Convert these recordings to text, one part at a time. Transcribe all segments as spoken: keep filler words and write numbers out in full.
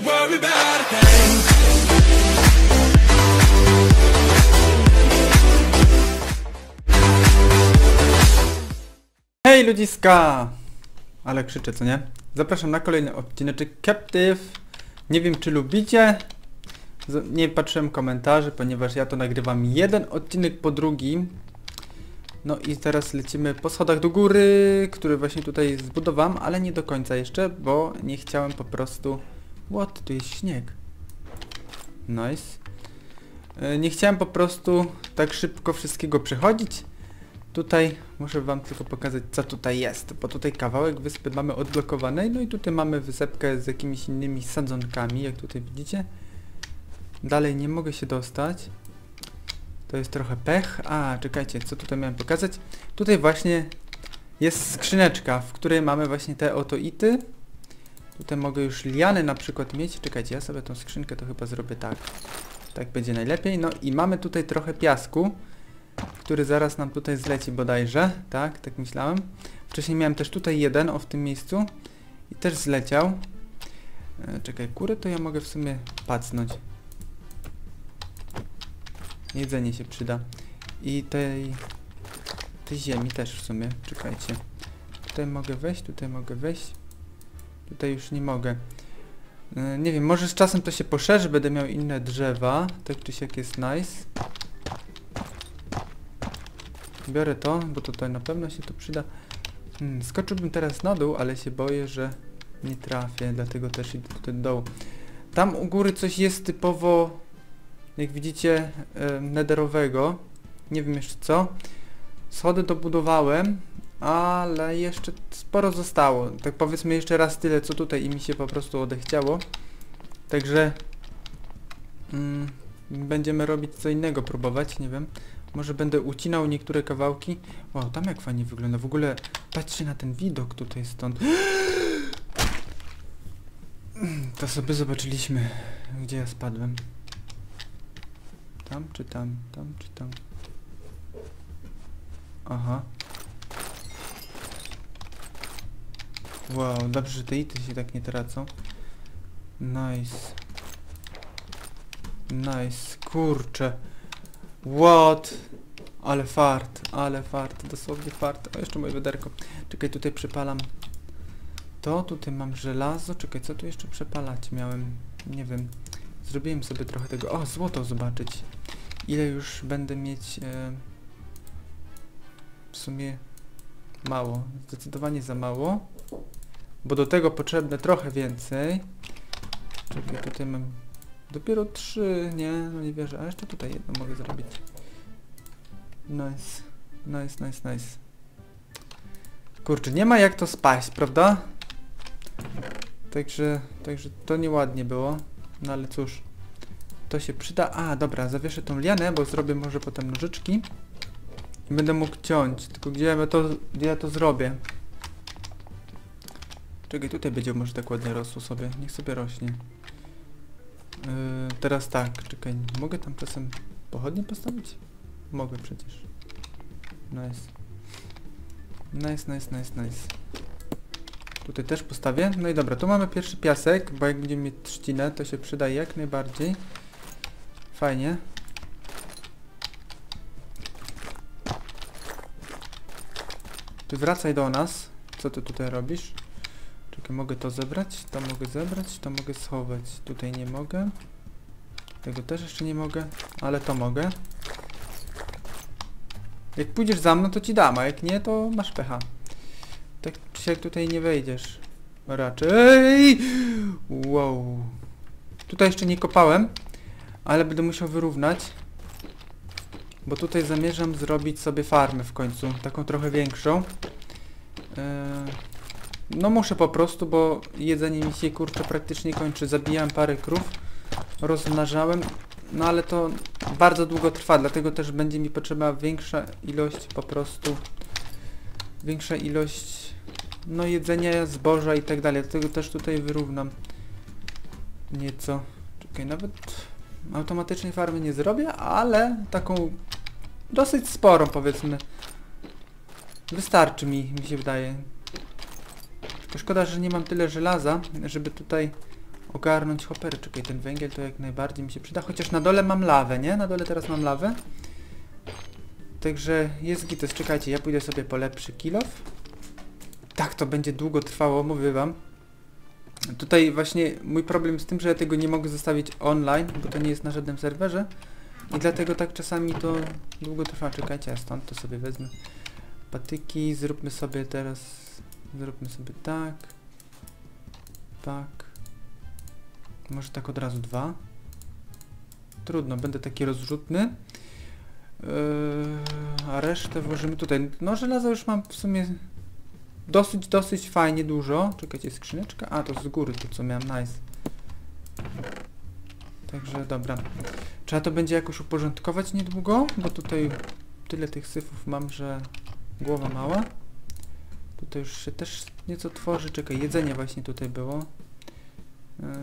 don't worry about a thing. Hej ludziska! Ale krzyczę, co nie? Zapraszam na kolejny odcineczek Captive. Nie wiem, czy lubicie. Nie patrzyłem komentarzy, ponieważ ja to nagrywam jeden odcinek po drugim. No i teraz lecimy po schodach do góry, który właśnie tutaj zbudowałem, ale nie do końca jeszcze, bo nie chciałem po prostu... What? Tu jest śnieg. Nice. Nie chciałem po prostu tak szybko wszystkiego przechodzić. Tutaj muszę wam tylko pokazać, co tutaj jest, bo tutaj kawałek wyspy mamy odblokowanej, no i tutaj mamy wysepkę z jakimiś innymi sadzonkami, jak tutaj widzicie. Dalej nie mogę się dostać. To jest trochę pech. A, czekajcie, co tutaj miałem pokazać? Tutaj właśnie jest skrzyneczka, w której mamy właśnie te oto ity. Tutaj mogę już liany na przykład mieć. Czekajcie, ja sobie tą skrzynkę to chyba zrobię tak. Tak będzie najlepiej. No i mamy tutaj trochę piasku, który zaraz nam tutaj zleci bodajże. Tak, tak myślałem. Wcześniej miałem też tutaj jeden, o w tym miejscu. I też zleciał. E, czekaj, kurę to ja mogę w sumie pacnąć. Jedzenie się przyda. I tej, tej ziemi też w sumie. Czekajcie. Tutaj mogę wejść, tutaj mogę wejść. Tutaj już nie mogę. Yy, nie wiem, może z czasem to się poszerzy. Będę miał inne drzewa. Tak czy siak jest nice. Biorę to, bo to, to na pewno się tu przyda. Hmm, skoczyłbym teraz na dół, ale się boję, że nie trafię. Dlatego też idę tutaj do dołu. Tam u góry coś jest typowo... Jak widzicie, yy, netherowego. Nie wiem jeszcze co. Schody dobudowałem, ale jeszcze sporo zostało. Tak powiedzmy jeszcze raz tyle co tutaj i mi się po prostu odechciało. Także yy, będziemy robić co innego, próbować, nie wiem. Może będę ucinał niektóre kawałki. Wow, tam jak fajnie wygląda. W ogóle patrzcie na ten widok tutaj stąd. To sobie zobaczyliśmy, gdzie ja spadłem. Tam czy tam, tam czy tam. Aha. Wow, dobrze, że te ity się tak nie tracą. Nice. Nice, kurczę. What? Ale fart, ale fart, dosłownie fart. O, jeszcze moje wiaderko. Czekaj, tutaj przepalam. To, tutaj mam żelazo. Czekaj, co tu jeszcze przepalać miałem? Nie wiem. Zrobiłem sobie trochę tego. O, złoto zobaczyć. Ile już będę mieć? Yy, w sumie mało. Zdecydowanie za mało. Bo do tego potrzebne trochę więcej. Czekaj, tutaj mam dopiero trzy. Nie, no nie wierzę. A jeszcze tutaj jedno mogę zrobić. Nice. Nice, nice, nice. Kurczę, nie ma jak to spaść, prawda? Także, także to nieładnie było. No ale cóż, to się przyda. A, dobra, zawieszę tą lianę, bo zrobię może potem nożyczki i będę mógł ciąć, tylko gdzie ja to, gdzie ja to zrobię? Czekaj, tutaj będzie może tak ładnie rosło sobie, niech sobie rośnie. Yy, teraz tak, czekaj, mogę tam czasem pochodnie postawić? Mogę przecież. Nice. Nice, nice, nice, nice. Tutaj też postawię. No i dobra, tu mamy pierwszy piasek, bo jak będziemy mieć trzcinę, to się przyda jak najbardziej. Fajnie. Ty wracaj do nas. Co ty tutaj robisz? Czekaj, mogę to zebrać, to mogę zebrać, to mogę schować. Tutaj nie mogę. Tego też jeszcze nie mogę, ale to mogę. Jak pójdziesz za mną, to ci dam, a jak nie, to masz pecha. Tak czy siak tutaj nie wejdziesz. Raczej. Wow. Tutaj jeszcze nie kopałem, ale będę musiał wyrównać. Bo tutaj zamierzam zrobić sobie farmę w końcu. Taką trochę większą. No muszę po prostu, bo jedzenie mi się kurczę praktycznie kończy. Zabijałem parę krów. Rozmnażałem. No ale to bardzo długo trwa. Dlatego też będzie mi potrzeba większa ilość po prostu... Większa ilość no jedzenia, zboża i tak dalej. Dlatego też tutaj wyrównam nieco. Czekaj, nawet automatycznej farmy nie zrobię, ale taką dosyć sporą powiedzmy. Wystarczy mi, mi się wydaje. Tylko szkoda, że nie mam tyle żelaza, żeby tutaj ogarnąć hopery. Czekaj, ten węgiel to jak najbardziej mi się przyda. Chociaż na dole mam lawę, nie? Na dole teraz mam lawę. Także jest gitos. Czekajcie, ja pójdę sobie po lepszy kilof. Tak to będzie długo trwało, mówię wam. Tutaj właśnie mój problem z tym, że ja tego nie mogę zostawić online, bo to nie jest na żadnym serwerze. I dlatego tak czasami to długo trwa. Czekajcie, ja stąd to sobie wezmę. Patyki, zróbmy sobie teraz... Zróbmy sobie tak. Tak. Może tak od razu dwa. Trudno, będę taki rozrzutny. Yy, a resztę włożymy tutaj. No żelaza już mam w sumie dosyć, dosyć fajnie dużo. Czekajcie, skrzyneczka. A, to z góry to co miałem, nice. Także dobra. Trzeba to będzie jakoś uporządkować niedługo, bo tutaj tyle tych syfów mam, że głowa mała. Tutaj już się też nieco tworzy. Czekaj, jedzenie właśnie tutaj było.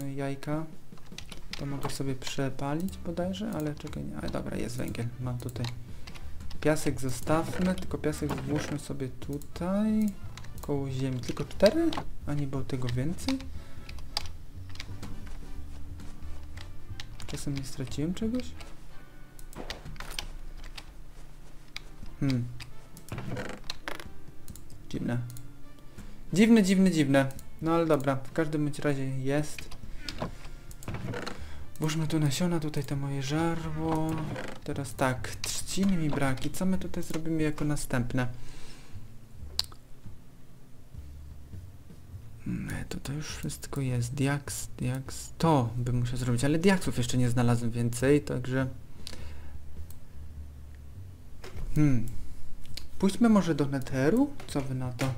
Yy, jajka. To mogę sobie przepalić bodajże, ale czekaj, nie. Ale dobra, jest węgiel. Mam tutaj. Piasek zostawmy, tylko piasek włóżmy sobie tutaj. Koło ziemi. Tylko cztery? A nie było tego więcej? Czasem nie straciłem czegoś? Hmm. Dziwne. Dziwne, dziwne, dziwne. No ale dobra, w każdym bądź razie jest. Włóżmy tu nasiona, tutaj to moje żarło. Teraz tak, trzciny mi braki. Co my tutaj zrobimy jako następne? To to już wszystko jest. Diaks, diaks. To bym musiał zrobić, ale diaksów jeszcze nie znalazłem więcej, także... Hmm. Pójdźmy może do netheru? Co wy na to?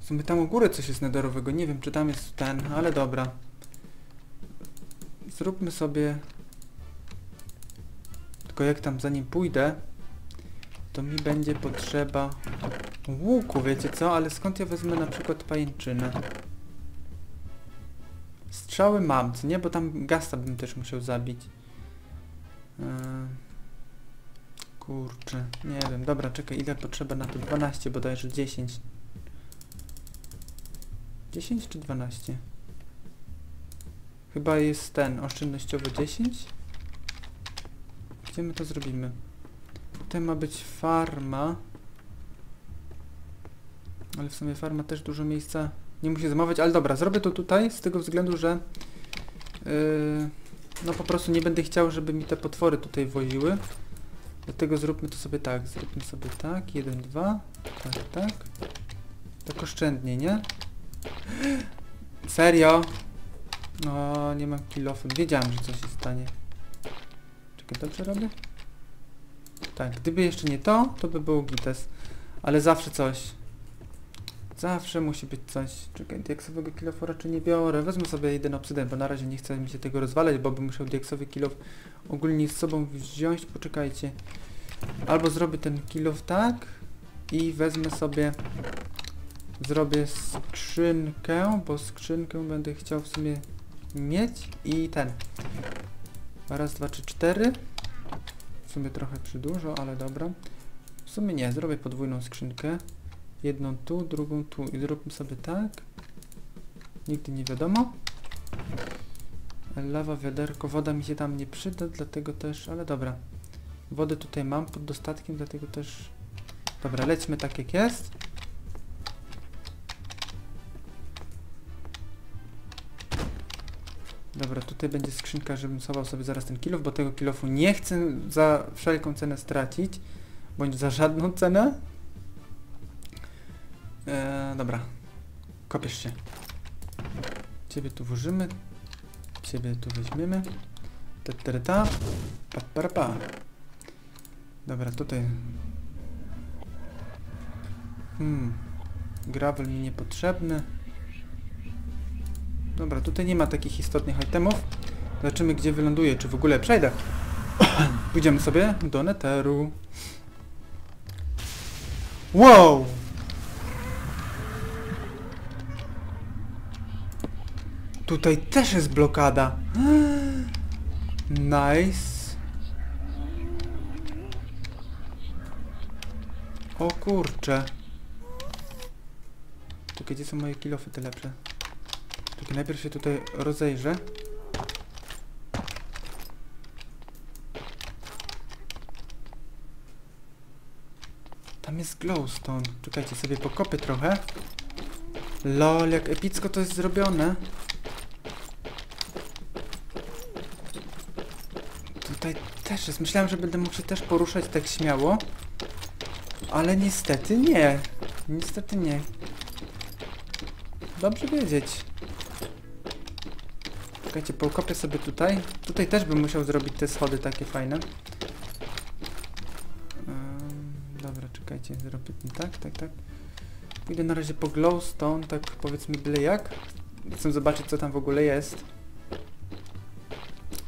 W sumie tam u góry coś jest netherowego. Nie wiem, czy tam jest ten, ale dobra. Zróbmy sobie... Tylko jak tam zanim pójdę, to mi będzie potrzeba... łuku, wiecie co? Ale skąd ja wezmę na przykład pajęczynę? Strzały mam, co nie? Bo tam gasta bym też musiał zabić. Yy... Kurczę, nie wiem. Dobra, czekaj, ile potrzeba na to? dwanaście bodajże, dziesięć. dziesięć czy dwanaście? Chyba jest ten, oszczędnościowo dziesięć. Gdzie my to zrobimy? Tutaj ma być farma. Ale w sumie farma też dużo miejsca nie musi zajmować, ale dobra, zrobię to tutaj z tego względu, że yy, no po prostu nie będę chciał, żeby mi te potwory tutaj woziły. Dlatego zróbmy to sobie tak, zróbmy sobie tak, jeden, dwa, tak, tak. Tak oszczędnie, nie? Serio? No, nie mam kilofu. Wiedziałem, że coś się stanie. Czekaj, dobrze robię? Tak, gdyby jeszcze nie to, to by było gites. Ale zawsze coś. Zawsze musi być coś. Czekaj, diaksowego kilofu raczej nie biorę. Wezmę sobie jeden obsydian, bo na razie nie chcę mi się tego rozwalać, bo bym musiał diaksowy kilof ogólnie z sobą wziąć. Poczekajcie. Albo zrobię ten kilof tak i wezmę sobie... Zrobię skrzynkę, bo skrzynkę będę chciał w sumie mieć i ten. Raz, dwa, trzy, cztery. W sumie trochę przy dużo, ale dobra. W sumie nie, zrobię podwójną skrzynkę. Jedną tu, drugą tu i zróbmy sobie tak. Nigdy nie wiadomo. Lawa, wiaderko, woda mi się tam nie przyda, dlatego też, ale dobra. Wodę tutaj mam pod dostatkiem, dlatego też... Dobra, lećmy tak jak jest. Dobra, tutaj będzie skrzynka, żebym schował sobie zaraz ten kilof, bo tego kilofu nie chcę za wszelką cenę stracić, bądź za żadną cenę. Eee, dobra, kopiesz się. Ciebie tu włożymy, ciebie tu weźmiemy. Ta, ta, ta. Pa, pa, pa. Dobra, tutaj. Hmm, gravel mi niepotrzebny. Dobra, tutaj nie ma takich istotnych itemów. Zobaczymy, gdzie wyląduję, czy w ogóle przejdę. Pójdziemy sobie do netheru. Wow! Tutaj też jest blokada. Nice. O kurcze. Czekaj, gdzie są moje kilofy te lepsze? Tylko najpierw się tutaj rozejrzę. Tam jest glowstone. Czekajcie, sobie pokopię trochę. Lol, jak epicko to jest zrobione. Tutaj też jest. Myślałem, że będę mógł się też poruszać tak śmiało. Ale niestety nie. Niestety nie. Dobrze wiedzieć. Czekajcie, pokopię sobie tutaj. Tutaj też bym musiał zrobić te schody takie fajne. Dobra, czekajcie, zrobię tak, tak, tak. Pójdę na razie po glowstone, tak powiedzmy byle jak. Chcę zobaczyć, co tam w ogóle jest.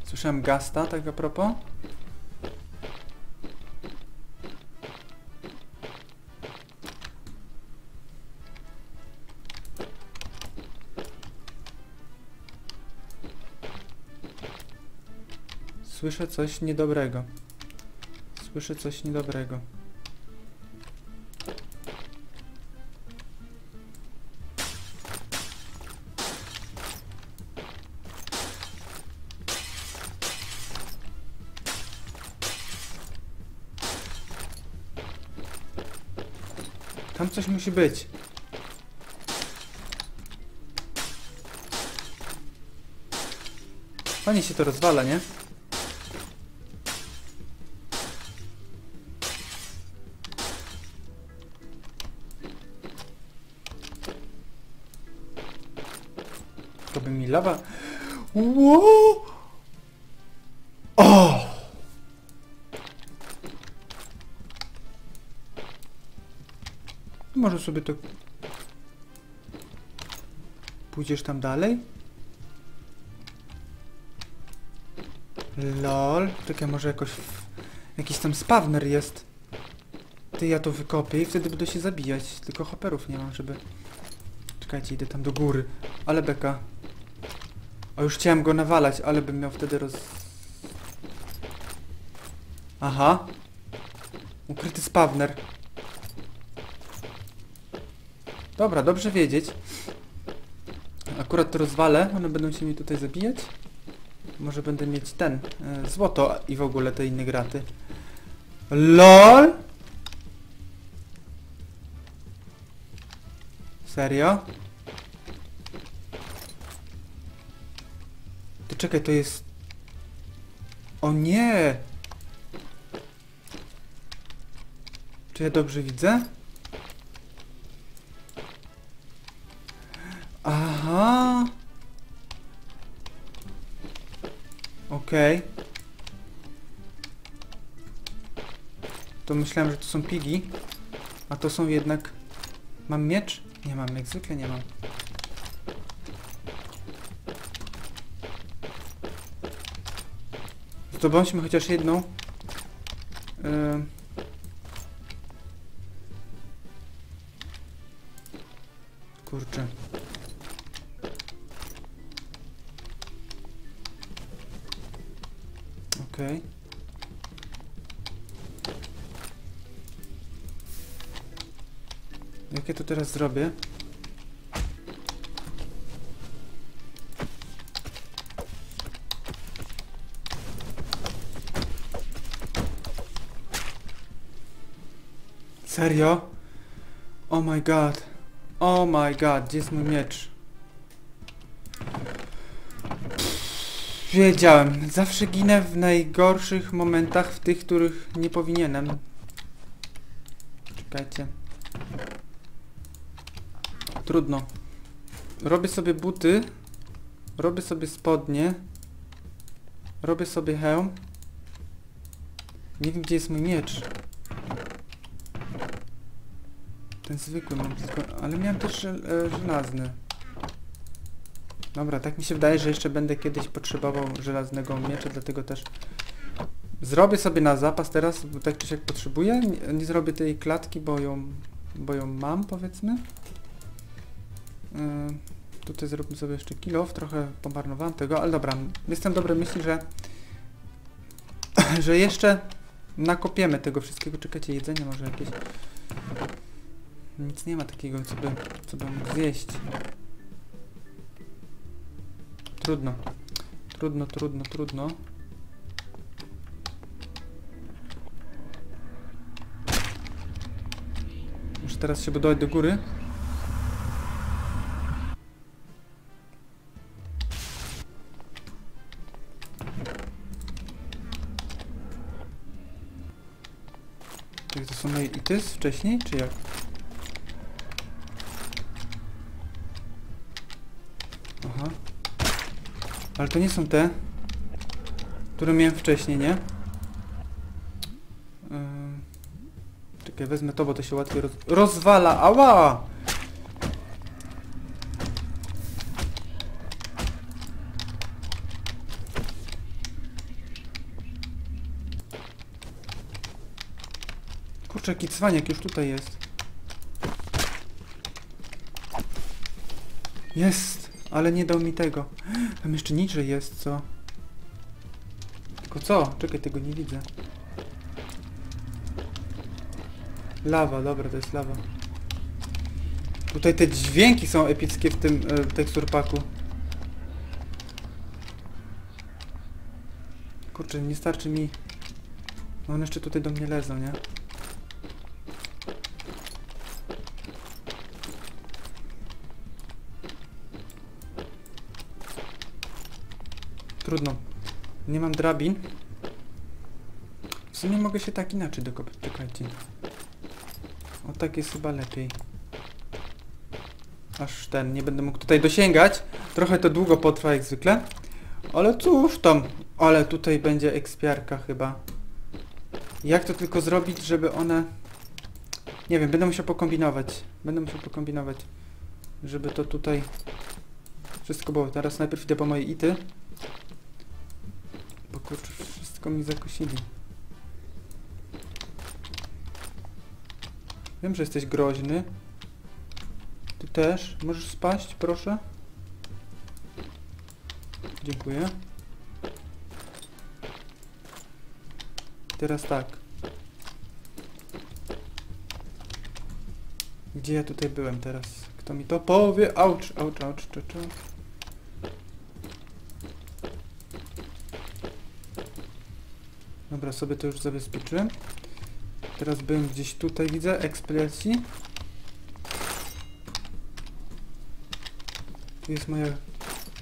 Słyszałem Gasta, tak a propos. Słyszę coś niedobrego. Słyszę coś niedobrego. Tam coś musi być. Fajnie się to rozwala, nie? To by mi lawa... Wow! O! Może sobie to... Pójdziesz tam dalej? Lol, takie może jakoś... Jakiś tam spawner jest. Ty, ja to wykopię i wtedy będę się zabijać. Tylko hopperów nie mam, żeby... Czekajcie, idę tam do góry. Ale beka. O, już chciałem go nawalać, ale bym miał wtedy roz... Aha. Ukryty spawner. Dobra, dobrze wiedzieć. Akurat to rozwalę, one będą się mnie tutaj zabijać. Może będę mieć ten, e, złoto i w ogóle te inne graty. LOL! Serio? Ty czekaj, to jest... O nie! Czy ja dobrze widzę? Aha. Okej. Okay. To myślałem, że to są pigi. A to są jednak... Mam miecz? Nie mam, jak zwykle nie mam. Zdobądźmy chociaż jedną. Yy... Kurczę. Okej. Jak ja to teraz zrobię? Serio? Oh my god. Oh my god, gdzie jest mój miecz? Wiedziałem. Zawsze ginę w najgorszych momentach, w tych, których nie powinienem. Czekajcie. Trudno. Robię sobie buty. Robię sobie spodnie. Robię sobie hełm. Nie wiem, gdzie jest mój miecz. Ten zwykły mam tylko... Ale miałem też e, żelazny. Dobra, tak mi się wydaje, że jeszcze będę kiedyś potrzebował żelaznego miecza, dlatego też zrobię sobie na zapas teraz, bo tak czy siak potrzebuję. Nie, nie zrobię tej klatki, bo ją, bo ją mam, powiedzmy. Yy, tutaj zrobię sobie jeszcze kill-off, trochę pomarnowałem tego, ale dobra, jestem dobrej myśli, że, że jeszcze nakopiemy tego wszystkiego. Czekajcie, jedzenie może jakieś... Nic nie ma takiego, co by, co by mógł zjeść. trudno. Trudno, trudno, trudno. Muszę teraz się budować do góry. Czyli to są moje ity z wcześniej, czy jak? Aha. Ale to nie są te, które miałem wcześniej, nie? Yy... Czekaj, wezmę to, bo to się łatwiej roz... rozwala! Ała! Kurczę, jaki cwaniak już tutaj jest. Jest! Ale nie dał mi tego. Tam jeszcze niżej jest, co? Tylko co? Czekaj, tego nie widzę. Lawa, dobra, to jest lawa. Tutaj te dźwięki są epickie w tym e, teksturpaku. Kurczę, nie starczy mi... No one jeszcze tutaj do mnie lezą, nie? Trudno. Nie mam drabin. W sumie mogę się tak inaczej dokopać. Czekajcie. O, tak jest chyba lepiej. Aż ten. Nie będę mógł tutaj dosięgać. Trochę to długo potrwa jak zwykle. Ale cóż tam. Ale tutaj będzie ekspiarka chyba. Jak to tylko zrobić, żeby one... Nie wiem. Będę musiał pokombinować. Będę musiał pokombinować. Żeby to tutaj... Wszystko było. Teraz najpierw idę po moje ity. Kurczę, wszystko mi zakosili. Wiem, że jesteś groźny. Ty też. Możesz spaść, proszę? Dziękuję. Teraz tak. Gdzie ja tutaj byłem teraz? Kto mi to powie? Aucz, aucz, aucz, czy, czy. Dobra, sobie to już zabezpieczyłem. Teraz byłem gdzieś tutaj, widzę, eksploracji. Tu jest moja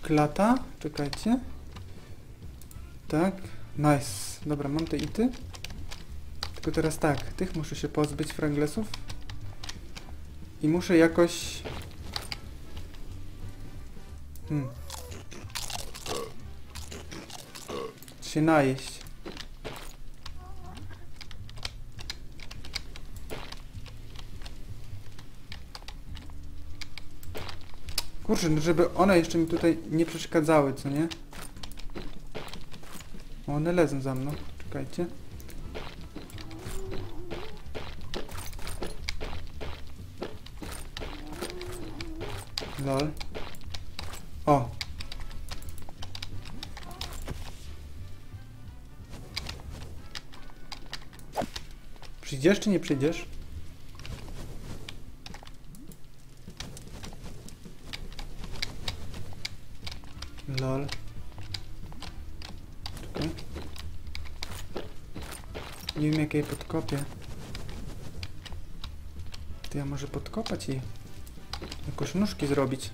klata, czekajcie. Tak, nice. Dobra, mam te ity. Tylko teraz tak, tych muszę się pozbyć, franglesów. I muszę jakoś... Hmm. Się najeść. Kurczę, żeby one jeszcze mi tutaj nie przeszkadzały, co nie? One lezą za mną, czekajcie. Lol. O! Przyjdziesz czy nie przyjdziesz? Lol. Czekaj. Nie wiem, jak jej podkopię. To ja może podkopać i jakoś nóżki zrobić.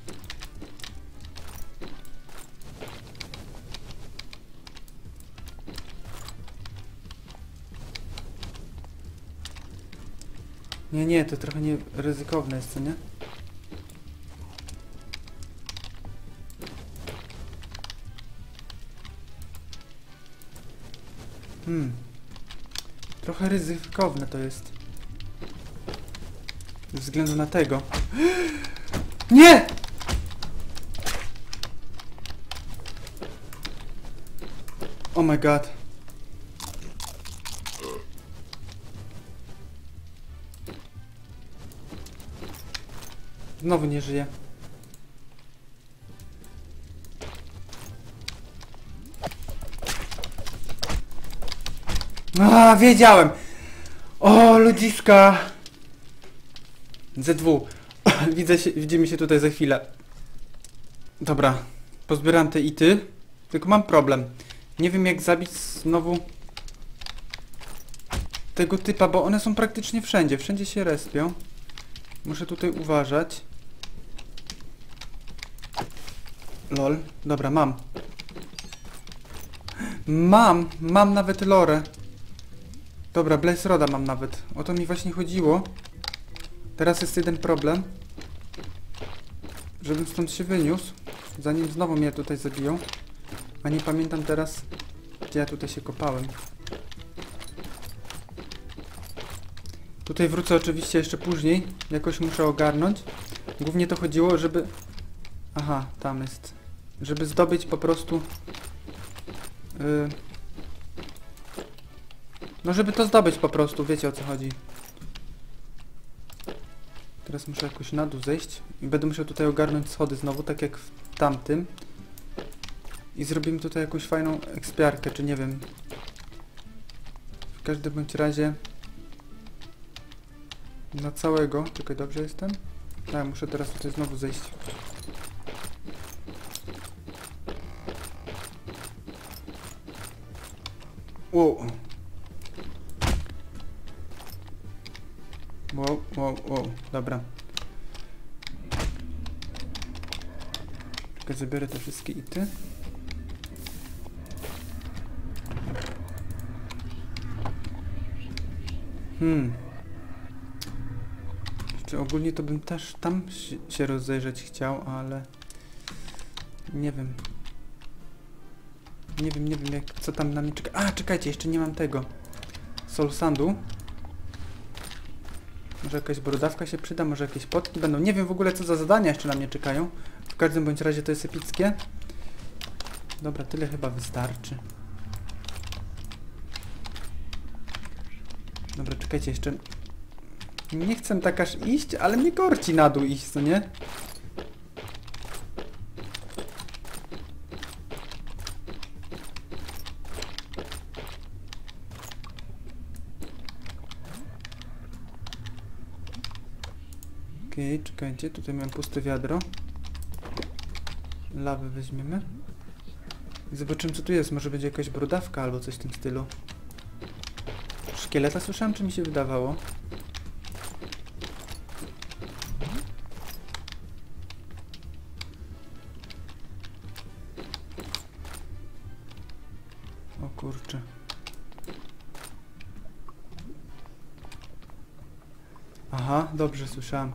Nie, nie, to trochę nie ryzykowne jest, co nie? Hmm. Trochę ryzykowne to jest. Ze względu na tego. Nie! Oh my god. Znowu nie żyje. A, wiedziałem! O, ludziska! zet dwa. Widzę się, widzimy się tutaj za chwilę. Dobra. Pozbieram te ity. Tylko mam problem. Nie wiem jak zabić znowu tego typa, bo one są praktycznie wszędzie. Wszędzie się respią. Muszę tutaj uważać. Lol. Dobra, mam. Mam! Mam nawet lore. Dobra, Blaze Roda mam nawet. O to mi właśnie chodziło. Teraz jest jeden problem. Żebym stąd się wyniósł. Zanim znowu mnie tutaj zabiją. A nie pamiętam teraz, gdzie ja tutaj się kopałem. Tutaj wrócę oczywiście jeszcze później. Jakoś muszę ogarnąć. Głównie to chodziło, żeby... Aha, tam jest. Żeby zdobyć po prostu... Yy... No żeby to zdobyć po prostu, wiecie o co chodzi. Teraz muszę jakoś na dół zejść. I będę musiał tutaj ogarnąć schody znowu, tak jak w tamtym. I zrobimy tutaj jakąś fajną ekspiarkę, czy nie wiem. W każdym bądź razie... Na całego. Czekaj, dobrze jestem? Tak, muszę teraz tutaj znowu zejść. Wow. Wow, wow, wow. Dobra. Czekaj, zabiorę te wszystkie ity. Hmm. Ogólnie to bym też tam się rozejrzeć chciał, ale nie wiem. Nie wiem, nie wiem jak, co tam na mnie czeka. A, czekajcie, jeszcze nie mam tego. Soul Sandu. Może jakaś brodawka się przyda, może jakieś potki będą. Nie wiem w ogóle co za zadania jeszcze na mnie czekają. W każdym bądź razie to jest epickie. Dobra, tyle chyba wystarczy. Dobra, czekajcie jeszcze... Nie chcę tak aż iść, ale mnie korci na dół iść, co nie? Okej, okay, czekajcie, tutaj mam puste wiadro. Lawę weźmiemy. I zobaczymy co tu jest, może będzie jakaś brodawka albo coś w tym stylu. Szkieleta słyszałem, czy mi się wydawało? Kurczę. Aha, dobrze słyszałem.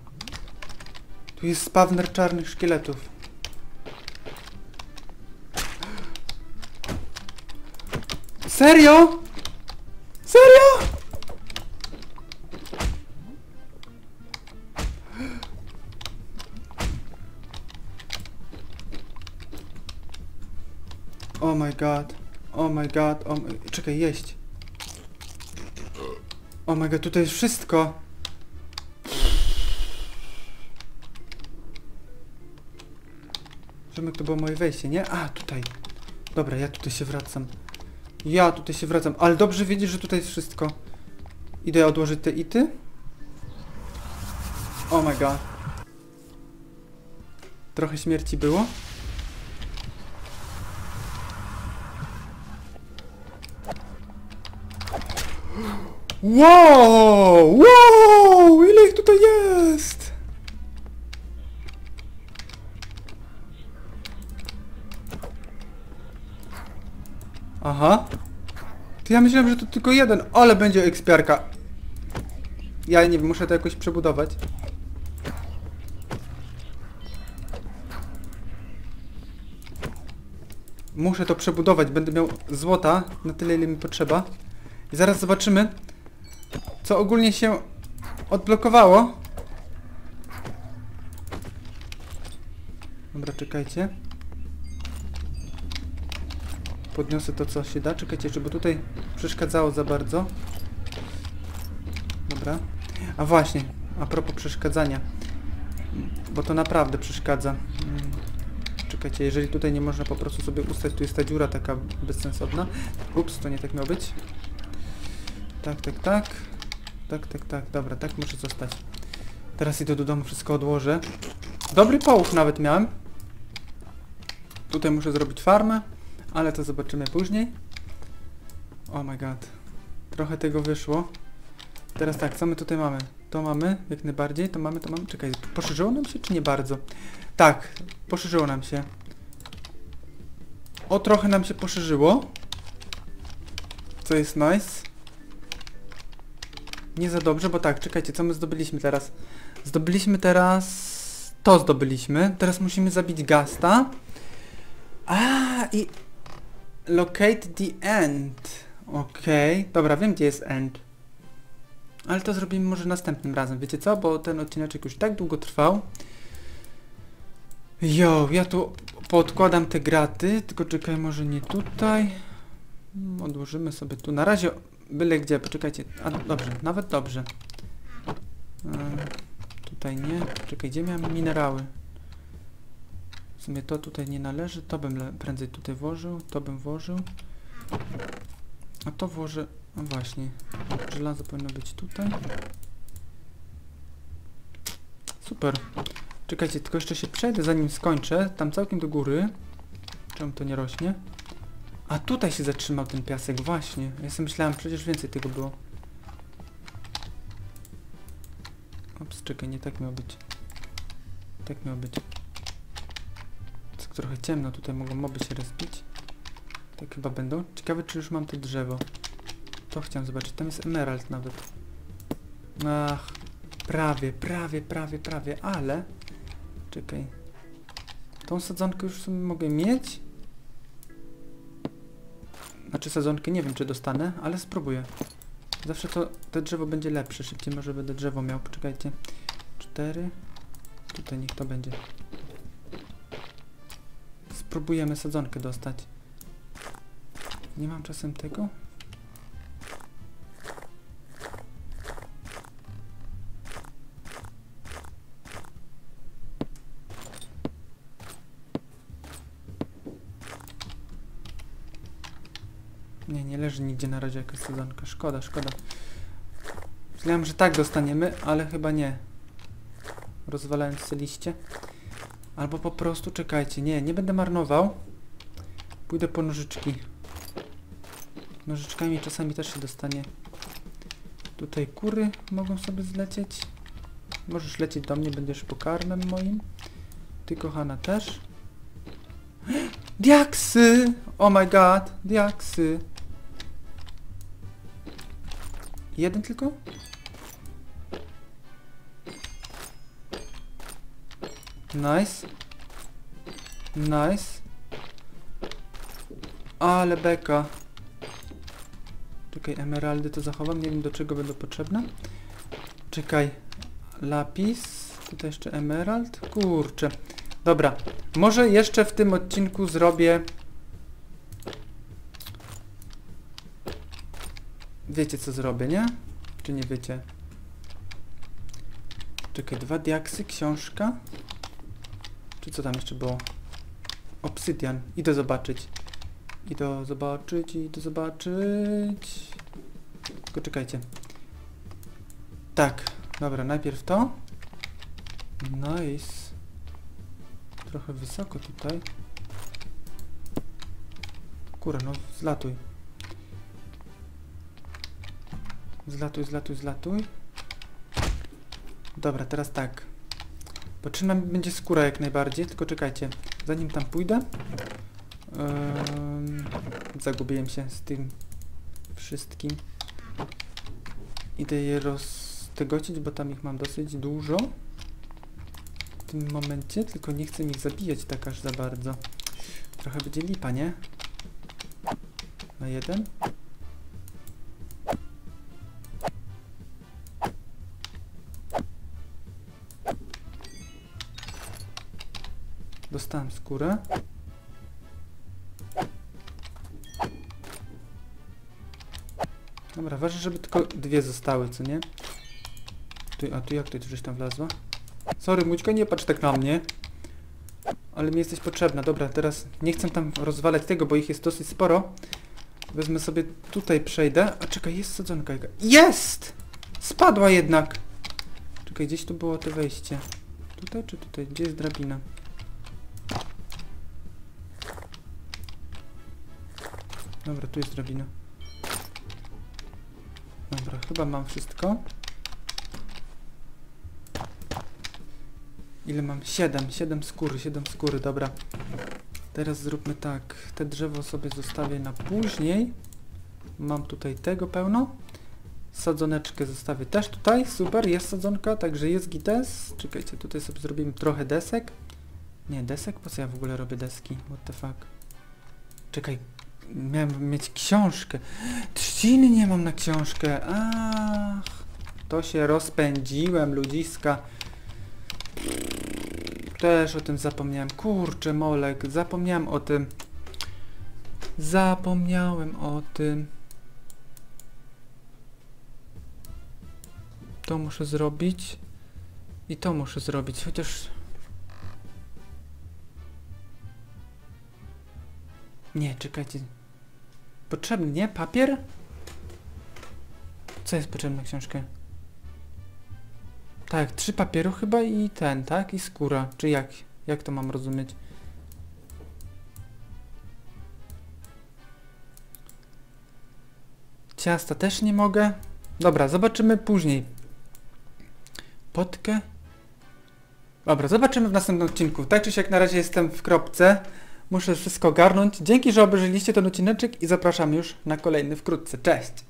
Tu jest spawner czarnych szkieletów. Serio? Serio? Oh my god. Oh my god, oh my... Czekaj, jeść. Oh my god, tutaj jest wszystko. Zobaczmy, to było moje wejście, nie? A, tutaj. Dobra, ja tutaj się wracam. Ja tutaj się wracam, ale dobrze wiedzisz, że tutaj jest wszystko. Idę odłożyć te ity. Oh my god. Trochę śmierci było. Wow! Wow! Ile ich tutaj jest! Aha. To ja myślałem, że to tylko jeden, ale będzie ekspiarka. Ja nie wiem, muszę to jakoś przebudować. Muszę to przebudować, będę miał złota na tyle, ile mi potrzeba. I zaraz zobaczymy, co ogólnie się odblokowało. Dobra, czekajcie. Podniosę to, co się da. Czekajcie, żeby tutaj przeszkadzało za bardzo. Dobra. A właśnie, a propos przeszkadzania. Bo to naprawdę przeszkadza. Czekajcie, jeżeli tutaj nie można po prostu sobie ustać, tu jest ta dziura taka bezsensowna. Ups, to nie tak miało być. Tak, tak, tak. Tak, tak, tak. Dobra, tak muszę zostać. Teraz idę do domu, wszystko odłożę. Dobry połów nawet miałem. Tutaj muszę zrobić farmę, ale to zobaczymy później. Oh my god. Trochę tego wyszło. Teraz tak, co my tutaj mamy? To mamy, jak najbardziej. To mamy, to mamy. Czekaj, poszerzyło nam się, czy nie bardzo? Tak, poszerzyło nam się. O, trochę nam się poszerzyło. Co jest nice. Nie za dobrze, bo tak, czekajcie, co my zdobyliśmy teraz? Zdobyliśmy teraz... To zdobyliśmy. Teraz musimy zabić Gasta. A i... Locate the end. Okej. Okay. Dobra, wiem, gdzie jest end. Ale to zrobimy może następnym razem. Wiecie co? Bo ten odcineczek już tak długo trwał. Jo, ja tu podkładam te graty. Tylko czekaj, może nie tutaj. Odłożymy sobie tu. Na razie byle gdzie. Poczekajcie. A, dobrze. Nawet dobrze. Y Tutaj nie. Czekaj, gdzie miałem minerały? W sumie to tutaj nie należy. To bym prędzej tutaj włożył. To bym włożył. A to włożę... No właśnie. Żelazo powinno być tutaj. Super. Czekajcie, tylko jeszcze się przejdę, zanim skończę. Tam całkiem do góry. Czemu to nie rośnie? A tutaj się zatrzymał ten piasek. Właśnie. Ja sobie myślałem, przecież więcej tego było. Ops, czekaj, nie tak miało być. Tak miało być. Jest trochę ciemno, tutaj mogą moby się rozbić. Tak chyba będą. Ciekawe, czy już mam to drzewo. To chciałem zobaczyć, tam jest emerald nawet. Ach, prawie, prawie, prawie, prawie, ale... Czekaj. Tą sadzonkę już sobie mogę mieć? Znaczy sadzonkę nie wiem, czy dostanę, ale spróbuję. Zawsze to, to drzewo będzie lepsze. Szybciej może będę drzewo miał. Poczekajcie. Cztery. Tutaj niech to będzie. Spróbujemy sadzonkę dostać. Nie mam czasem tego? Nie, nie leży nigdzie na razie jakaś sadzonka. Szkoda, szkoda. Myślałem, że tak dostaniemy, ale chyba nie. Rozwalając te liście. Albo po prostu czekajcie. Nie, nie będę marnował. Pójdę po nożyczki. Nożyczkami czasami też się dostanie. Tutaj kury mogą sobie zlecieć. Możesz lecieć do mnie, będziesz pokarmem moim. Ty kochana też. Diaksy! Oh my god! Diaksy! Jeden tylko? Nice. Nice. Ale beka. Czekaj, emeraldy to zachowam. Nie wiem, do czego będą potrzebne. Czekaj. Lapis. Tutaj jeszcze emerald. Kurczę. Dobra. Może jeszcze w tym odcinku zrobię... Wiecie, co zrobię, nie? Czy nie wiecie? Czekaj, dwa diaksy, książka. Czy co tam jeszcze było? Obsydian. Idę zobaczyć. Idę zobaczyć, idę zobaczyć. Tylko czekajcie. Tak. Dobra, najpierw to. Nice. Trochę wysoko tutaj. Kurę, no zlatuj. Zlatuj, zlatuj, zlatuj. Dobra, teraz tak. Potrzebna mi będzie skóra jak najbardziej, tylko czekajcie. Zanim tam pójdę... Yy, zagubiłem się z tym wszystkim. Idę je roztygocić, bo tam ich mam dosyć dużo. W tym momencie, tylko nie chcę ich zabijać tak aż za bardzo. Trochę będzie lipa, nie? Na jeden. Dostałem skórę. Dobra, ważne, żeby tylko dwie zostały, co nie? Tu, a tu jak to coś tam wlazła? Sorry, Mućko, nie patrz tak na mnie. Ale mi jesteś potrzebna. Dobra, teraz nie chcę tam rozwalać tego, bo ich jest dosyć sporo. Wezmę sobie tutaj, przejdę. A czekaj, jest sadzonka. Jest! Spadła jednak. Czekaj, gdzieś tu było to wejście. Tutaj czy tutaj? Gdzie jest drabina? Dobra, tu jest drabina. Dobra, chyba mam wszystko. Ile mam? Siedem. Siedem skóry, siedem skóry, dobra. Teraz zróbmy tak. Te drzewo sobie zostawię na później. Mam tutaj tego pełno. Sadzoneczkę zostawię też tutaj. Super, jest sadzonka, także jest gites. Czekajcie, tutaj sobie zrobimy trochę desek. Nie, desek? Po co ja w ogóle robię deski? What the fuck? Czekaj, miałem mieć książkę. Trzciny nie mam na książkę. Ach, to się rozpędziłem, ludziska. Też o tym zapomniałem. Kurczę, molek, zapomniałem o tym. Zapomniałem o tym. To muszę zrobić. I to muszę zrobić, chociaż... Nie, czekajcie. Potrzebny, nie? Papier? Co jest potrzebne na książkę? Tak, trzy papieru chyba i ten, tak? I skóra. Czy jak? Jak to mam rozumieć? Ciasta też nie mogę. Dobra, zobaczymy później. Potkę? Dobra, zobaczymy w następnym odcinku. Tak czy siak na razie jestem w kropce. Muszę wszystko ogarnąć. Dzięki, że obejrzeliście ten odcineczek i zapraszam już na kolejny wkrótce. Cześć!